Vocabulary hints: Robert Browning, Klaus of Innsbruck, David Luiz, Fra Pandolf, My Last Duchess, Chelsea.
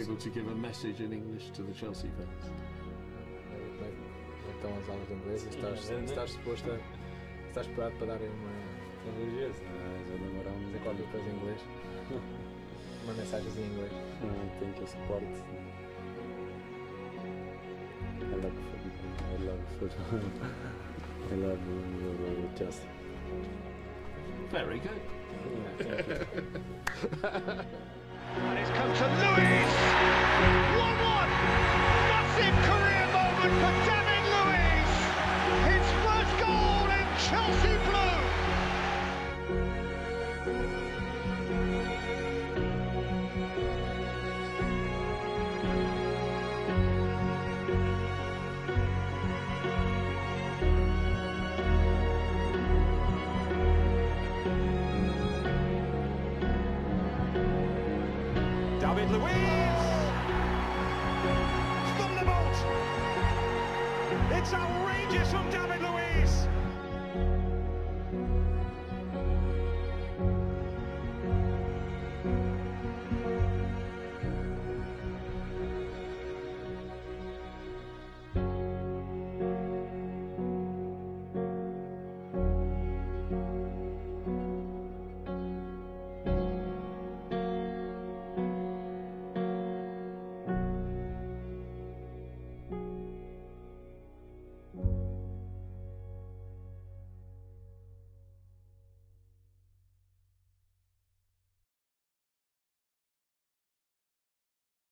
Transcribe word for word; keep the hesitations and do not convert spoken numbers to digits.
able to give a message in English to the Chelsea fans? Então as aulas de inglês, estás, estás suposto a, estás preparado para darem uma religião, já demorámos a qualquer coisa em inglês, uma mensagem em inglês. I think your support. I love football. I love football. I love uh, Chelsea. Very good. Yeah, and it's come to Luiz. one one. Massive career moment for David Luiz. His first goal in Chelsea blue. David Luiz. It's outrageous from David Luiz.